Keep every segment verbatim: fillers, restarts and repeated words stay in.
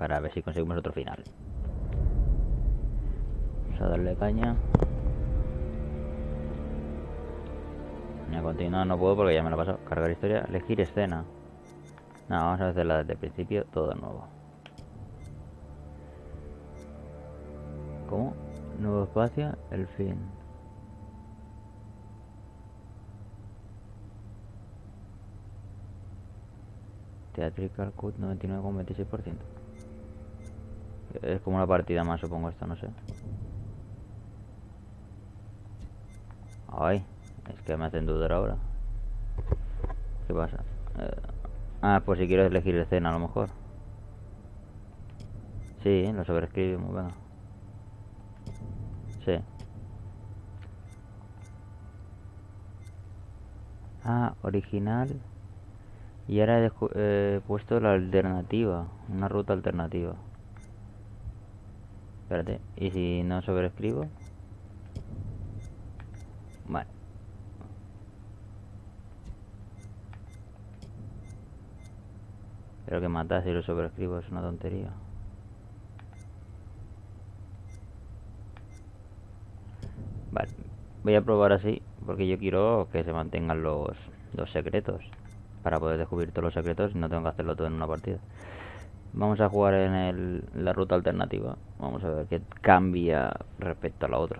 para ver si conseguimos otro final. Vamos a darle caña. A continuar no puedo porque ya me lo paso. Cargar historia, elegir escena. No, vamos a hacerla desde el principio, todo de nuevo. ¿Cómo? Nuevo espacio, el fin. Theatrical Cut noventa y nueve coma veintiséis por ciento. Es como una partida más, supongo, esto, no sé. Ay, es que me hacen dudar ahora. ¿Qué pasa? Eh, ah, pues si quiero elegir escena a lo mejor. Sí, lo sobrescribimos, venga. Sí. Ah, original. Y ahora he eh, puesto la alternativa, una ruta alternativa. Espérate, ¿y si no sobrescribo? Vale. Creo que matar si lo sobrescribo es una tontería. Vale, voy a probar así, porque yo quiero que se mantengan los, los secretos. Para poder descubrir todos los secretos no tengo que hacerlo todo en una partida. Vamos a jugar en el, la ruta alternativa. Vamos a ver qué cambia respecto a la otra.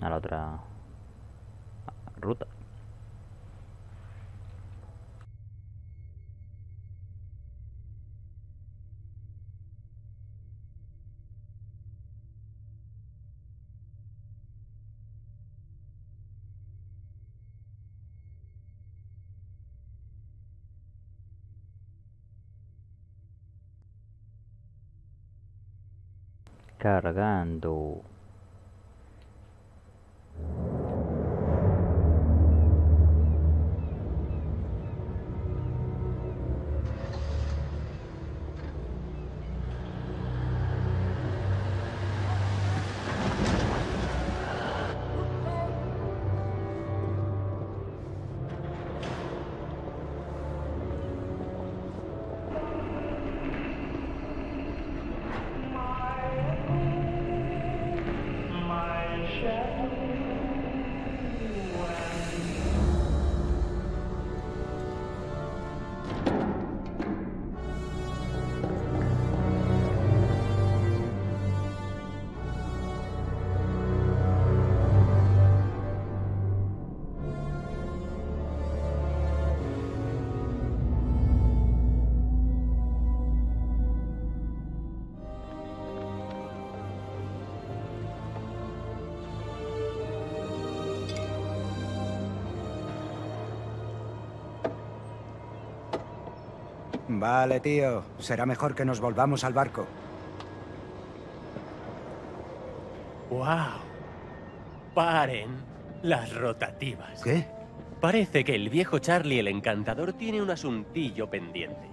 A la otra ruta. Cargando. Vale, tío. Será mejor que nos volvamos al barco. ¡Wow! Paren las rotativas. ¿Qué? Parece que el viejo Charlie el Encantador tiene un asuntillo pendiente.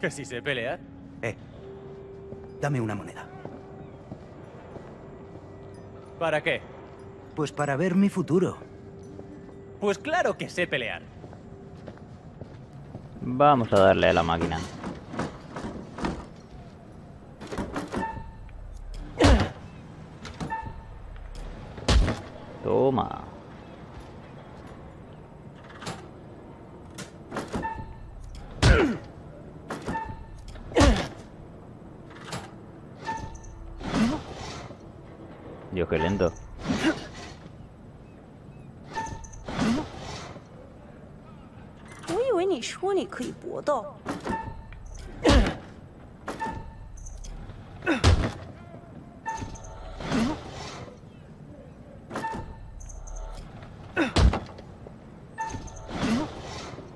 ¿Que si sé pelear? Eh, dame una moneda. ¿Para qué? Pues para ver mi futuro. Pues claro que sé pelear. Vamos a darle a la máquina. Toma. Dios, qué lento.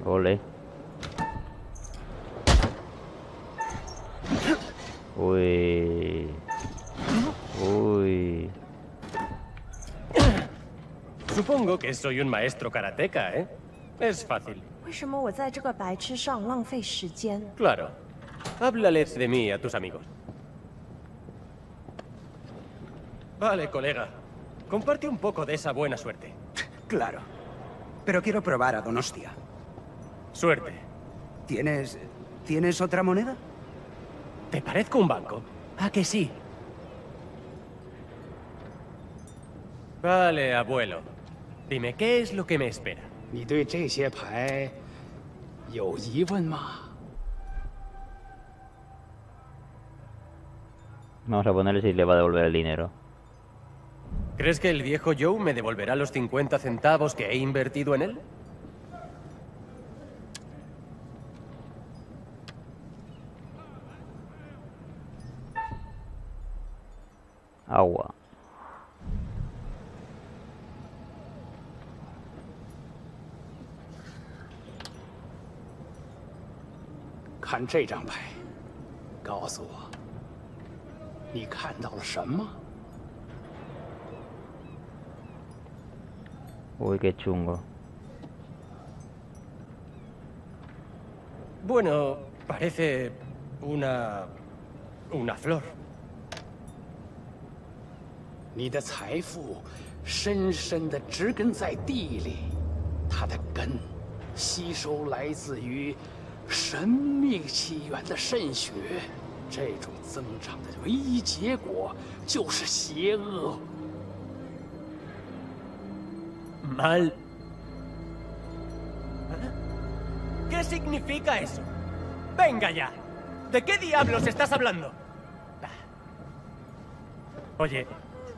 Ole. Uy. Uy. Supongo que soy un maestro karateca, ¿eh? Es fácil. Claro. Háblales de mí a tus amigos. Vale, colega. Comparte un poco de esa buena suerte. Claro. Pero quiero probar a Donostia. Suerte. ¿Tienes... ¿Tienes otra moneda? ¿Te parezco un banco? ¿A que sí? Vale, abuelo. Dime, ¿qué es lo que me espera? Vamos a ponerle si le va a devolver el dinero. ¿Crees que el viejo Joe me devolverá los cincuenta centavos que he invertido en él? Agua. Uy, qué chungo. Bueno, parece una... una flor. Mal. ¿Qué significa eso? Venga ya. ¿De qué diablos estás hablando? Oye,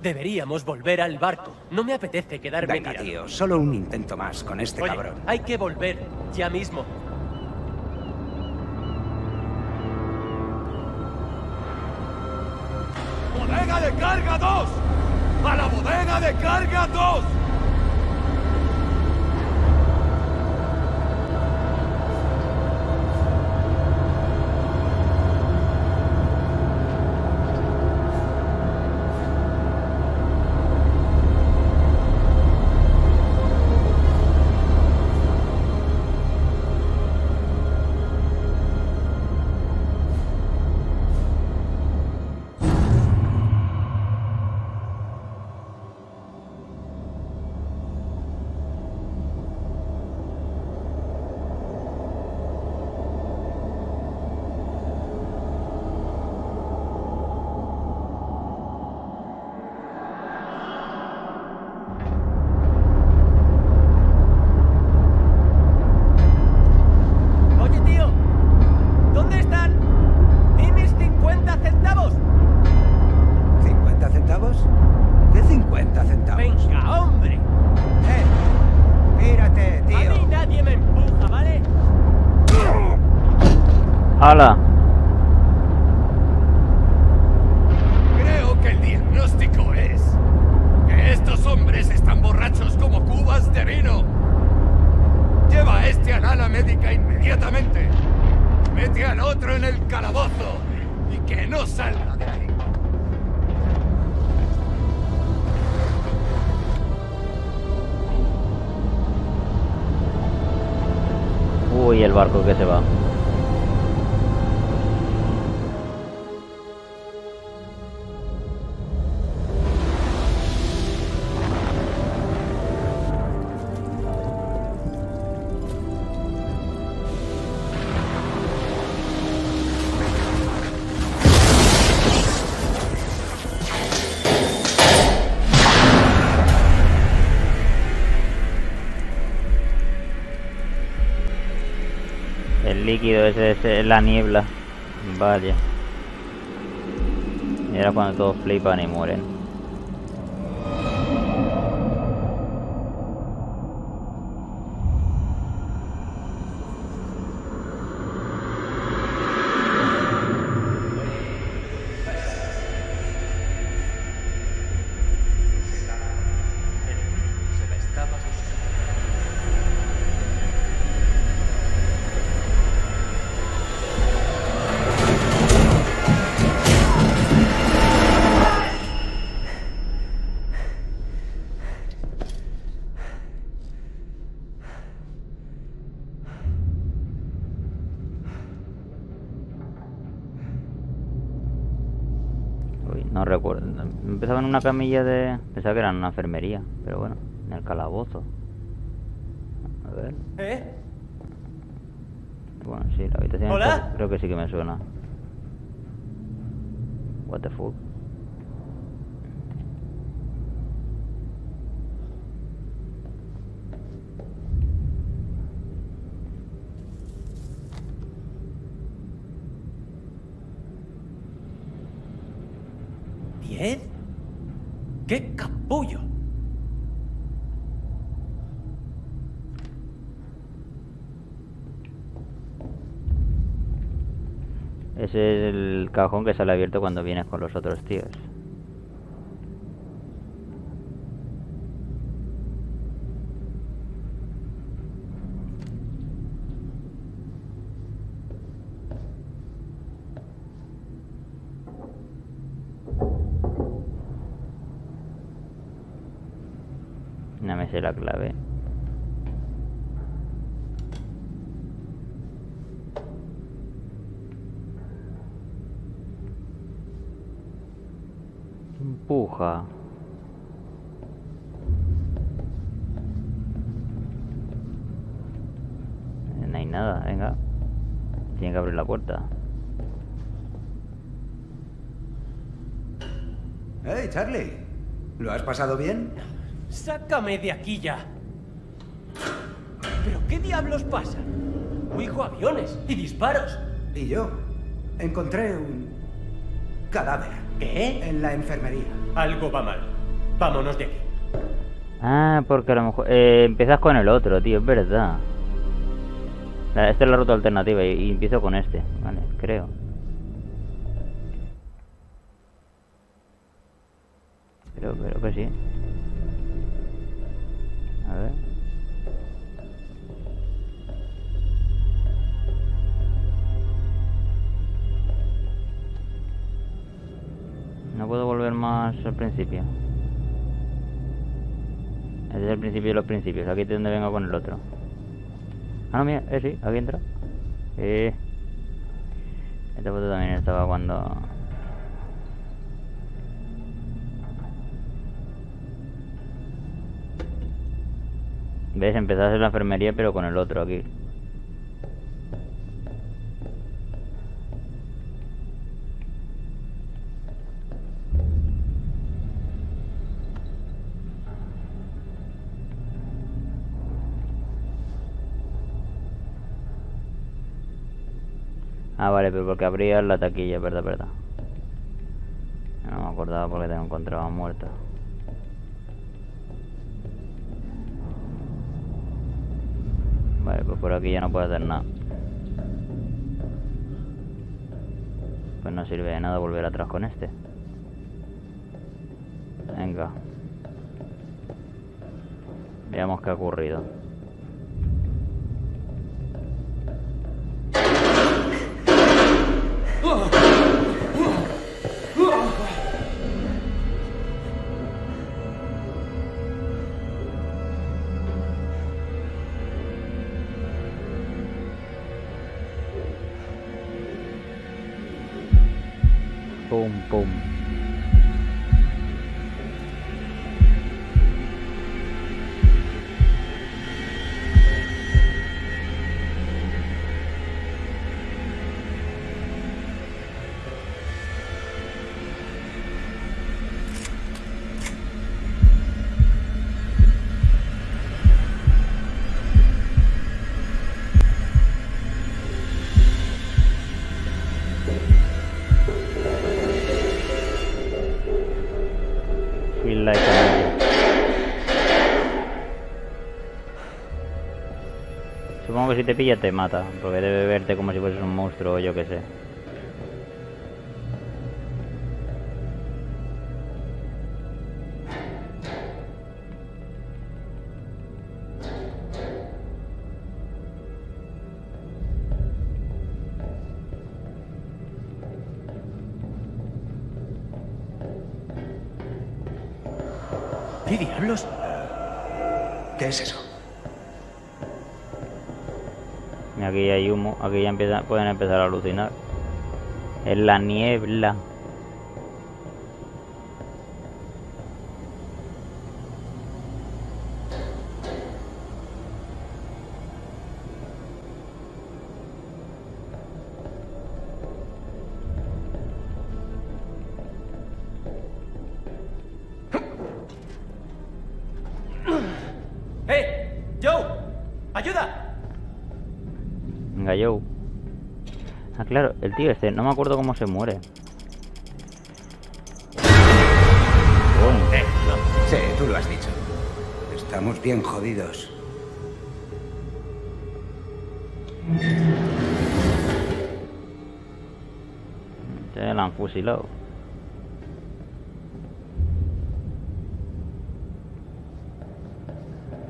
deberíamos volver al barco. No me apetece quedarme Venga, tirado. tío, solo un intento más con este Oye, cabrón. Hay que volver ya mismo. ¡Bodega de carga dos! ¡A la bodega de carga dos! ¡Hala! Creo que el diagnóstico es que estos hombres están borrachos como cubas de vino. Lleva a este al ala médica inmediatamente. Mete al otro en el calabozo y que no salga de ahí. Uy, el barco que se va. Líquido, ese es la niebla. Vaya. Y era cuando todos flipan y mueren. No recuerdo. Empezaba en una camilla de... Pensaba que era en una enfermería, pero bueno, en el calabozo. A ver. ¿Eh? Bueno, sí, la habitación. ¿Hola? Creo que sí que me suena. What the fuck. ¿Diez? ¡Qué capullo! Ese es el cajón que sale abierto cuando vienes con los otros tíos. No me sé la clave. Empuja. No hay nada, venga. Tiene que abrir la puerta. Hey, Charlie, ¿lo has pasado bien? Sácame de aquí ya. ¿Pero qué diablos pasa? Oigo aviones y disparos. Y yo encontré un cadáver. ¿Qué? En la enfermería. Algo va mal. Vámonos de aquí. Ah, porque a lo mejor eh, empiezas con el otro, tío, es verdad. Esta es la ruta alternativa y, y empiezo con este. Vale, creo. Creo, creo que sí. A ver. No puedo volver más al principio. Este es el principio de los principios. Aquí es donde vengo con el otro. Ah, no, mira, eh, sí, aquí entra. Eh. Esta foto también estaba cuando... ¿Ves? Empezás en la enfermería pero con el otro aquí. Ah, vale, pero porque abrías la taquilla, verdad, verdad. No me acordaba porque te encontraba muerta. Vale, pues por aquí ya no puedo hacer nada. Pues no sirve de nada volver atrás con este. Venga. Veamos qué ha ocurrido. Pum, pum. Supongo que si te pilla te mata, porque debe verte como si fueses un monstruo o yo que sé. ¿Qué diablos? ¿Qué es eso? Aquí hay humo, aquí ya empiezan, pueden empezar a alucinar. Es la niebla. Venga, yo. Ah, claro, el tío este, no me acuerdo cómo se muere. Eh, no. Sí, tú lo has dicho. Estamos bien jodidos. Se la han fusilado.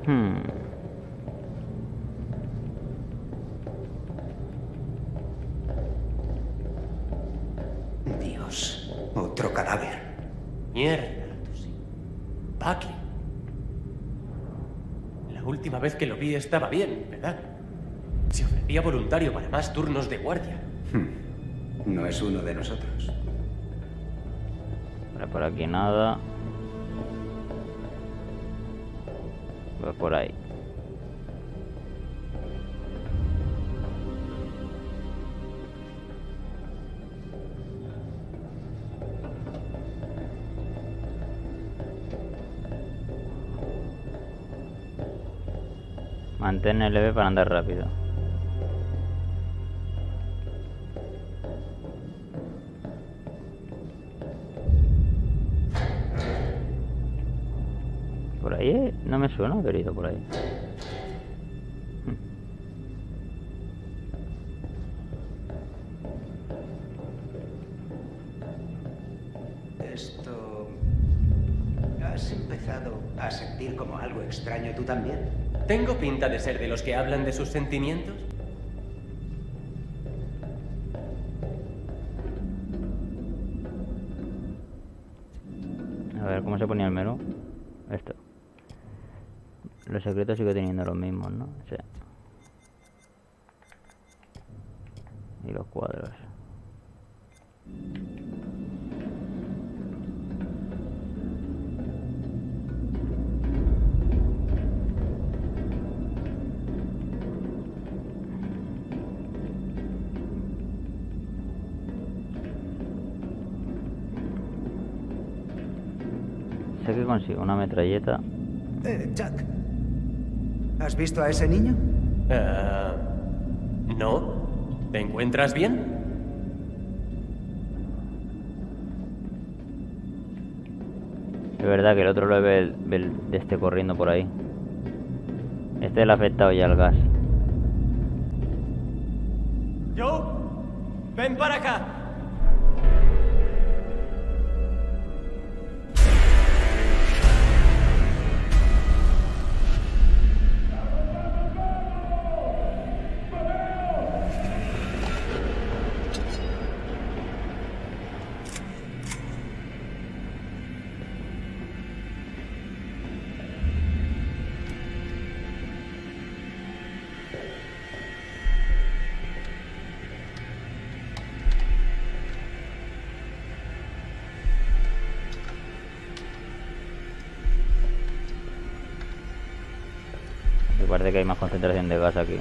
Hmm. Dios, otro cadáver. Mierda, tú sí. Bucky. La última vez que lo vi estaba bien, ¿verdad? Se ofrecía voluntario para más turnos de guardia. Hmm. No es uno de nosotros. Vale, por aquí nada. Pues por ahí. Mantén el L B para andar rápido. Por ahí, ¿eh? No me suena haber ido por ahí. Esto... ¿Has empezado a sentir como algo extraño tú también? ¿Tengo pinta de ser de los que hablan de sus sentimientos? A ver, ¿cómo se ponía el menú? Esto. Los secretos sigo teniendo los mismos, ¿no? O sea. Y los cuadros. Sé que consigo una metralleta. Eh, Jack, ¿has visto a ese niño? Uh, no. ¿Te encuentras bien? Es verdad que el otro lo ve, el, el de este corriendo por ahí. Este le ha afectado ya el gas. Joe, ven para acá. Parece que hay más concentración de gas aquí.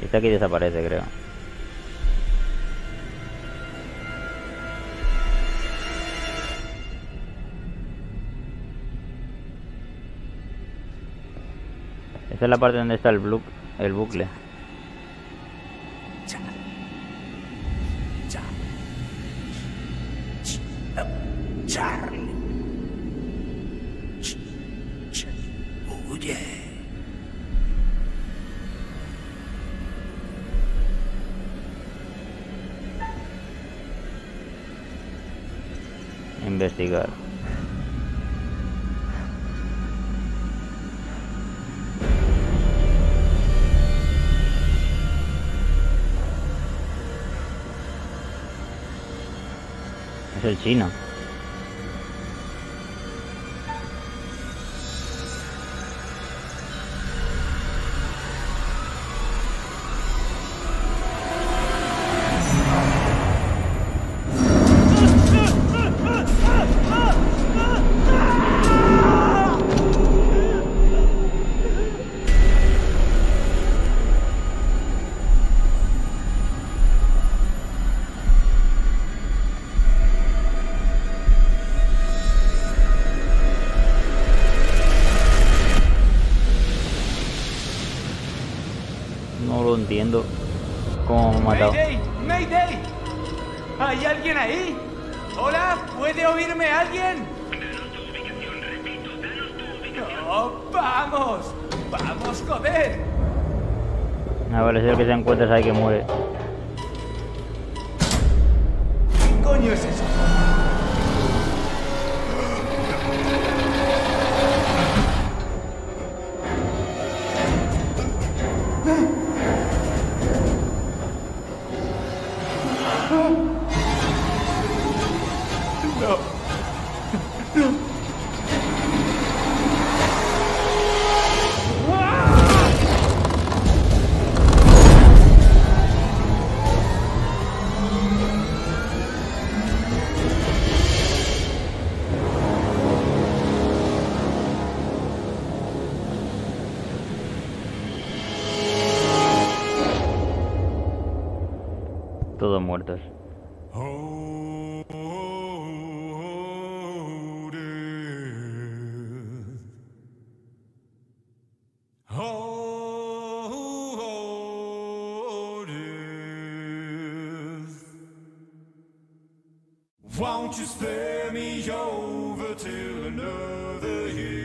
Y este aquí desaparece, creo. Esta es la parte donde está el, blu el bucle. Investigar. Es el chino. No lo entiendo. ¿Cómo me han matado? ¡Mayday! ¡Mayday! ¿Hay alguien ahí? ¡Hola! ¿Puede oírme alguien? Danos tu ubicación, repito, danos tu ubicación. ¡Oh, vamos! ¡Vamos, joder! A ver, si el que te encuentras ahí que muere. ¿Qué coño es eso? Todos muertos. Won't you spare me over till another year?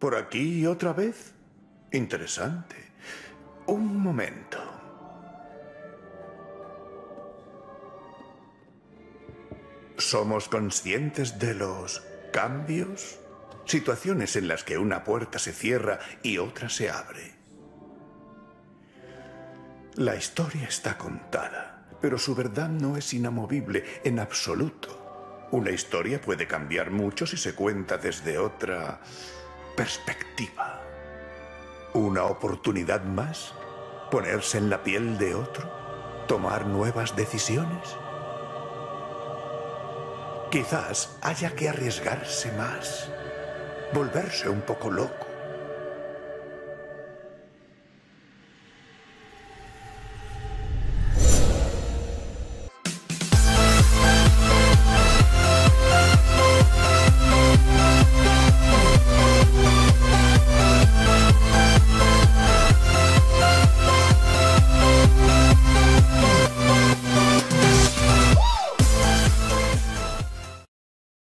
¿Por aquí otra vez? Interesante. Un momento. ¿Somos conscientes de los cambios? Situaciones en las que una puerta se cierra y otra se abre. La historia está contada, pero su verdad no es inamovible en absoluto. Una historia puede cambiar mucho si se cuenta desde otra perspectiva. Una oportunidad más, ponerse en la piel de otro, tomar nuevas decisiones. Quizás haya que arriesgarse más, volverse un poco loco.